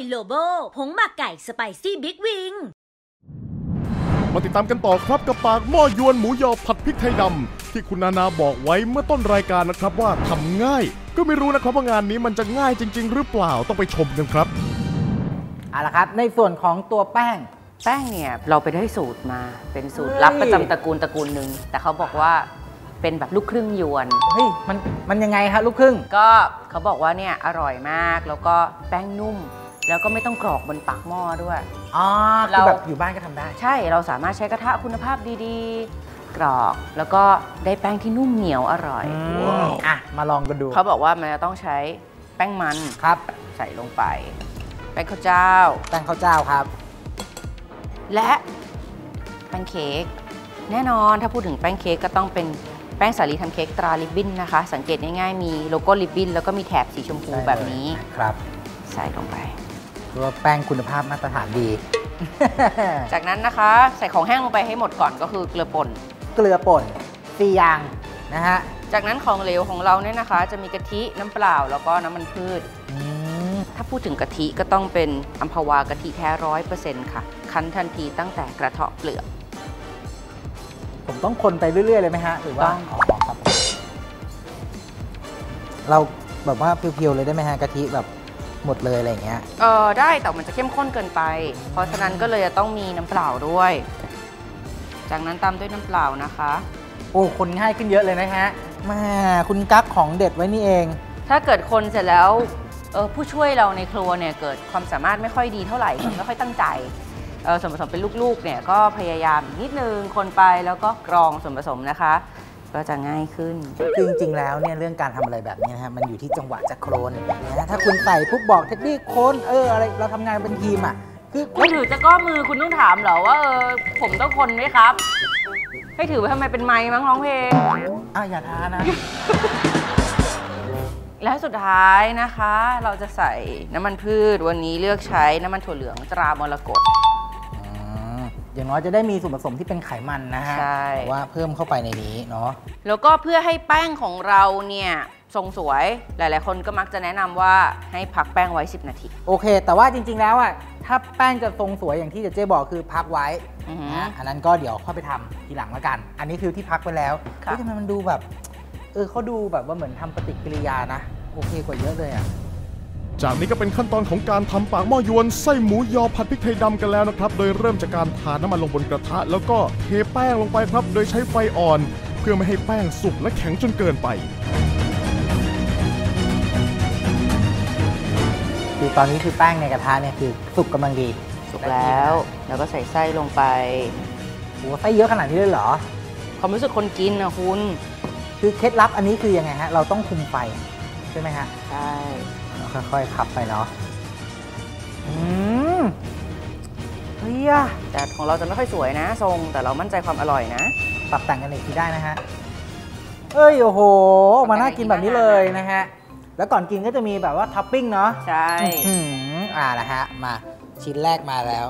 ยโลโบผงหมักไก่สไปซี่บิ๊กวิงมาติดตามกันต่อครับกับปากหม้อยวนหมูยอผัดพริกไทยดำที่คุณนานาบอกไว้เมื่อต้นรายการนะครับว่าทำง่ายก็ไม่รู้นะครับว่างานนี้มันจะง่ายจริงๆหรือเปล่าต้องไปชมกันครับเอาละครับในส่วนของตัวแป้งเนี่ยเราไปได้สูตรมาเป็นสูตรลับประจำตระกูลหนึ่งแต่เขาบอกว่าเป็นแบบลูกครึ่งยวนเฮ้ยมันยังไงฮะลูกครึ่งก็เขาบอกว่าเนี่ยอร่อยมากแล้วก็แป้งนุ่มแล้วก็ไม่ต้องกรอกบนปากหม้อด้วยอ๋อเราแบบอยู่บ้านก็ทำได้ใช่เราสามารถใช้กระทะคุณภาพดีๆกรอกแล้วก็ได้แป้งที่นุ่มเหนียวอร่อยอ่ะมาลองกันดูเขาบอกว่ามันจะต้องใช้แป้งมันครับใส่ลงไปแป้งข้าวเจ้าครับและแป้งเค้กแน่นอนถ้าพูดถึงแป้งเค้กก็ต้องเป็นแป้งสาลีทำเค้กตราริบบิ้นนะคะสังเกตง่ายๆมีโลโก้ริบบิ้นแล้วก็มีแถบสีชมพูแบบนี้ครับใส่ลงไปตัวแป้งคุณภาพมาตรฐานดี จากนั้นนะคะใส่ของแห้งลงไปให้หมดก่อนก็คือเกลือป่น4 อย่างนะฮะจากนั้นของเหลวของเราเนี่ยนะคะจะมีกะทิน้ำเปล่าแล้วก็น้ำมันพืชถ้าพูดถึงกะทิก็ต้องเป็นอัมพวากะทิแท้ 100% ค่ะคั้นทันทีตั้งแต่กระเทาะเปลือกผมต้องคนไปเรื่อยๆเลยไหมฮะหรือว่าเราแบบว่าเพียวๆเลยได้ไหมฮะกะทิแบบหมดเลยอะไรอย่างเงี้ยได้แต่มันจะเข้มข้นเกินไปเพราะฉะนั้นก็เลยจะต้องมีน้ำเปล่าด้วยจากนั้นตามด้วยน้ำเปล่านะคะโอ้คนง่ายขึ้นเยอะเลยนะฮะมาคุณกั๊กของเด็ดไว้นี่เองถ้าเกิดคนเสร็จแล้วผู้ช่วยเราในครัวเนี่ยเกิดความสามารถไม่ค่อยดีเท่าไหร่ไม่ค่อยตั้งใจส่วนผสมเป็นลูกๆเนี่ยก็พยายามนิดนึงคนไปแล้วก็กรองส่วนผสมนะคะก็จะง่ายขึ้นจริงๆแล้วเนี่ยเรื่องการทำอะไรแบบนี้นะฮะมันอยู่ที่จังหวะจะโคลนนะถ้าคุณใส่ปุ๊บบอกเท็ดดี้โคลนอะไรเราทำงานเป็นทีมอ่ะคือคุณถือจะก้อมือคุณต้องถามเหรอว่าผมต้องคนไหมครับให้ถือไปทำไมเป็นไม้มั้งร้องเพลงอย่าท้านะ และสุดท้ายนะคะเราจะใส่น้ำมันพืชวันนี้เลือกใช้น้ำมันถั่วเหลืองตรามรกตอย่างน้อยจะได้มีส่วนผสมที่เป็นไขมันนะฮะว่าเพิ่มเข้าไปในนี้เนาะแล้วก็เพื่อให้แป้งของเราเนี่ยทรงสวยหลายๆคนก็มักจะแนะนำว่าให้พักแป้งไว้10 นาทีโอเคแต่ว่าจริงๆแล้วอ่ะถ้าแป้งจะทรงสวยอย่างที่เจ๊บอกคือพักไว้นะอันนั้นก็เดี๋ยวค่อยไปทำทีหลังละกันอันนี้คือที่พักไปแล้วทำไมมันดูแบบเขาดูแบบว่าเหมือนทำปฏิกิริยานะโอเคกว่าเยอะเลยอ่ะจากนี้ก็เป็นขั้นตอนของการทำปากหม้อยวนไส้หมูยอผัดพริกไทยดำกันแล้วนะครับโดยเริ่มจากการทาน้ำมันลงบนกระทะแล้วก็เทแป้งลงไปครับโดยใช้ไฟอ่อนเพื่อไม่ให้แป้งสุกและแข็งจนเกินไปคือตอนนี้คือแป้งในกระทะเนี่ยคือสุกกำลังดีสุกแล้วแล้วก็ใส่ไส้ลงไปโอ้ไส้เยอะขนาดนี้เลยเหรอความรู้สึกคนกินนะคุณคือเคล็ดลับอันนี้คือยังไงฮะเราต้องคุมไฟใช่ไหมฮะใช่ค่อยๆขับไปเนาะเฮียแต่ของเราจะไม่ค่อยสวยนะทรงแต่เรามั่นใจความอร่อยนะปรับแต่งกันอีกทีได้นะฮะโอ้โหมาน่ากินแบบนี้เลยนะฮะแล้วก่อนกินก็จะมีแบบว่าท็อปปิ้งเนาะใช่นะฮะมาชิ้นแรกมาแล้ว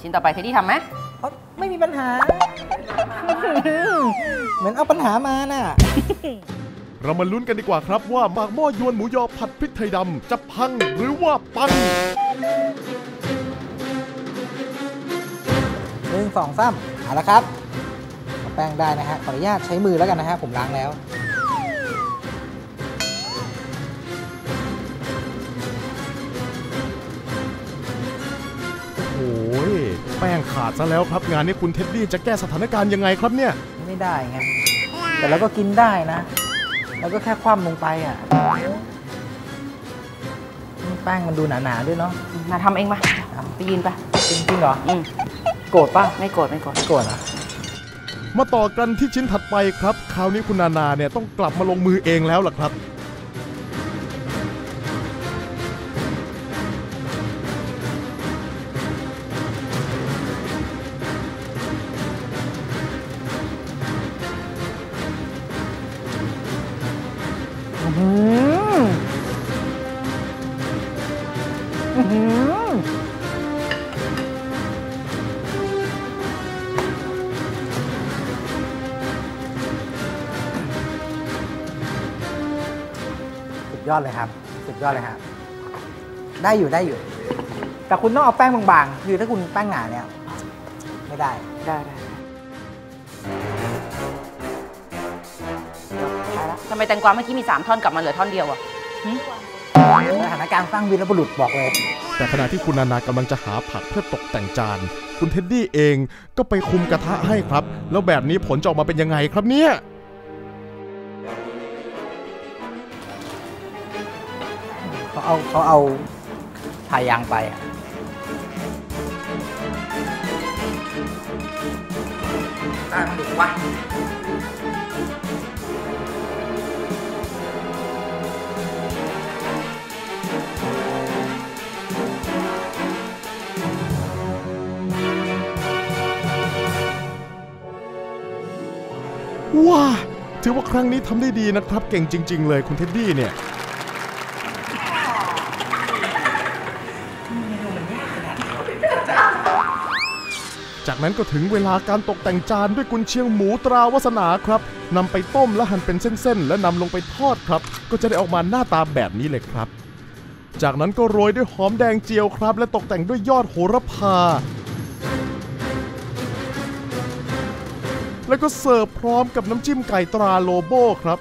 ชิ้นต่อไปเทดี้ทำไหมไม่มีปัญหาเหมือนเอาปัญหามาน่ะเรามาลุ้นกันดีกว่าครับว่าปากหม้อยวนหมูยอผัดพริกไทยดำจะพังหรือว่าปัง 1 2 3เอาละครับแป้งได้นะฮะขออนุญาตใช้มือแล้วกันนะฮะผมล้างแล้วโอ้ยแป้งขาดซะแล้วครับงานนี้คุณเท็ดดี้จะแก้สถานการณ์ยังไงครับเนี่ยไม่ได้ไงแต่เราก็กินได้นะแล้วก็แค่คว่ำลงไปอ่ะแป้งมันดูหนาๆด้วยเนาะมาทำเองป่ะไปยืนป่ะจริงๆเหรอโกรธป่ะไม่โกรธนะมาต่อกันที่ชิ้นถัดไปครับคราวนี้คุณนานาเนี่ยต้องกลับมาลงมือเองแล้วล่ะครับสุดยอดเลยครับได้อยู่ แต่คุณต้องเอาแป้งบางๆคือถ้าคุณแป้งหนาเนี่ยไม่ได้ทำไมแตงกวาเมื่อกี้มี3ท่อนกลับมาเหลือท่อนเดียวอ่ะสถานการณ์สร้างวีรบุรุษบอกเลยแต่ขณะที่คุณนานากำลังจะหาผักเพื่อตกแต่งจานคุณเท็ดดี้เองก็ไปคุมกระทะให้ครับแล้วแบบนี้ผลจะออกมาเป็นยังไงครับเนี่ยเขาเอาทายางไปได้มันหรือวะว้าถือว่าครั้งนี้ทำได้ดีนะครับเก่งจริงๆเลยคุณเท็ดดี้เนี่ยจากนั้นก็ถึงเวลาการตกแต่งจานด้วยกุนเชียงหมูตราวาสนาครับนำไปต้มและหั่นเป็นเส้นๆและนำลงไปทอดครับก็จะได้ออกมาหน้าตาแบบนี้เลยครับจากนั้นก็โรยด้วยหอมแดงเจียวครับและตกแต่งด้วยยอดโหระพาแล้วก็เสิร์ฟพร้อมกับน้ำจิ้มไก่ตราโลโบครับ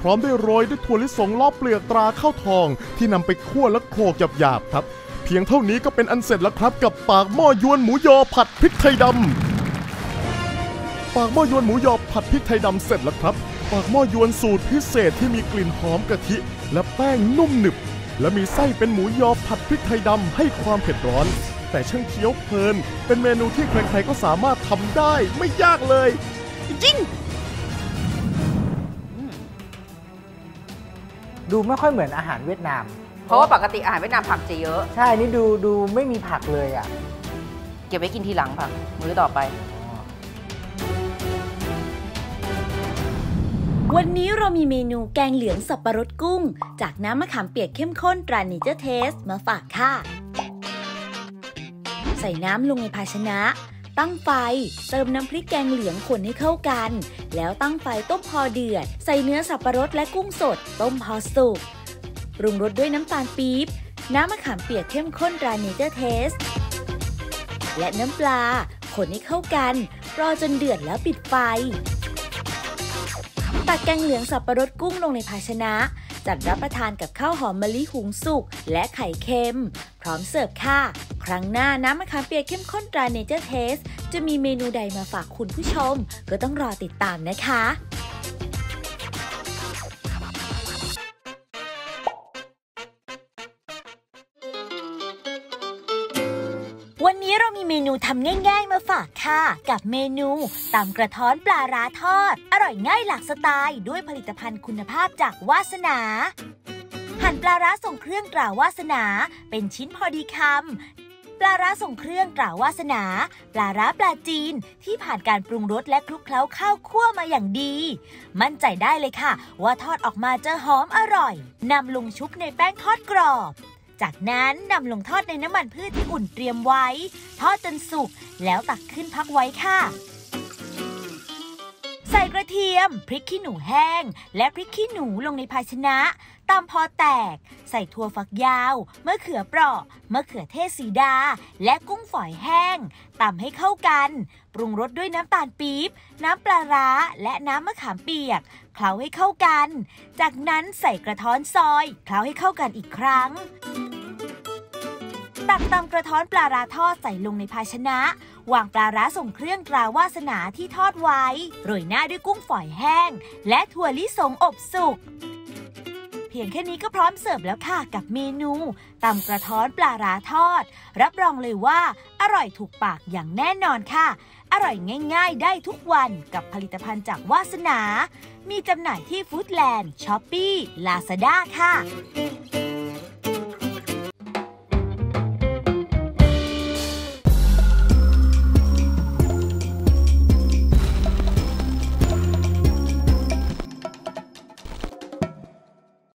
พร้อมด้วยโรยด้วยถั่วลิสงลอบเปลือกตราข้าวทองที่นำไปคั่วและโขลกหยาบๆครับเพียงเท่านี้ก็เป็นอันเสร็จแล้วครับกับปากหม้อยวนหมูยอผัดพริกไทยดำปากหม้อยวนหมูยอผัดพริกไทยดำเสร็จแล้วครับปากหม้อยวนสูตรพิเศษที่มีกลิ่นหอมกะทิและแป้งนุ่มหนึบและมีไส้เป็นหมูยอผัดพริกไทยดำให้ความเผ็ดร้อนแต่ช่างเคี้ยวเพลินเป็นเมนูที่ใครๆก็สามารถทำได้ไม่ยากเลยจริงดูไม่ค่อยเหมือนอาหารเวียดนามเพราะว่าปกติอาหารเวียดนามผักจะเยอะใช่นี่ดูไม่มีผักเลยอ่ะเก็บไว้กินทีหลังผักมื้อต่อไปวันนี้เรามีเมนูแกงเหลืองสับปะรดกุ้งจากน้ำมะขามเปียกเข้มข้นตราเนเจอร์เทสมาฝากค่ะใส่น้ำลงในภาชนะตั้งไฟเติมน้ำพริกแกงเหลืองข่นให้เข้ากันแล้วตั้งไฟต้มพอเดือดใส่เนื้อสับปะรดและกุ้งสดต้มพอสุกปรุงรสด้วยน้ำตาลปี๊บน้ำมะขามเปียกเข้มข้นตราเนเจอร์เทสและน้ำปลาข่นให้เข้ากันรอจนเดือดแล้วปิดไฟตักแกงเหลืองสับปะรดกุ้งลงในภาชนะจัดรับประทานกับข้าวหอมมะลิหุงสุกและไข่เค็มพร้อมเสิร์ฟค่ะครั้งหน้าน้ำมะขามเปียกเข้มข้นตราเนเจอร์เทสจะมีเมนูใดมาฝากคุณผู้ชมก็ต้องรอติดตามนะคะวันนี้เรามีเมนูทำง่ายๆมาฝากค่ะกับเมนูตำกระท้อนปลาร้าทอดอร่อยง่ายหลากสไตล์ด้วยผลิตภัณฑ์คุณภาพจากวาสนาหั่นปลาร้าส่งเครื่องตราวาสนาเป็นชิ้นพอดีคำปลาร้าส่งเครื่องตราวาสนาปลาร้าปลาจีนที่ผ่านการปรุงรสและคลุกเคล้าข้าวคั่วมาอย่างดีมั่นใจได้เลยค่ะว่าทอดออกมาจะหอมอร่อยนำลงชุบในแป้งทอดกรอบจากนั้นนำลงทอดในน้ำมันพืชที่อุ่นเตรียมไว้ทอดจนสุกแล้วตักขึ้นพักไว้ค่ะใส่กระเทียมพริกขี้หนูแห้งและพริกขี้หนูลงในภาชนะตำพอแตกใส่ถั่วฝักยาวมะเขือเปราะมะเขือเทศสีดาและกุ้งฝอยแห้งตำให้เข้ากันปรุงรสด้วยน้ำตาลปี๊บน้ำปลาร้าและน้ำมะขามเปียกเคล้าให้เข้ากันจากนั้นใส่กระท้อนซอยเคล้าให้เข้ากันอีกครั้งตักตำกระท้อนปลาร้าทอดใส่ลงในภาชนะวางปลาร้าส่งเครื่องตราวาสนาที่ทอดไว้โรยหน้าด้วยกุ้งฝอยแห้งและถั่วลิสงอบสุกเพียงแค่นี้ก็พร้อมเสิร์ฟแล้วค่ะกับเมนูตำกระท้อนปลาร้าทอดรับรองเลยว่าอร่อยถูกปากอย่างแน่นอนค่ะอร่อยง่ายๆได้ทุกวันกับผลิตภัณฑ์จากวาสนามีจำหน่ายที่ฟู้ดแลนด์ช้อปปี้ลาซาด้าค่ะ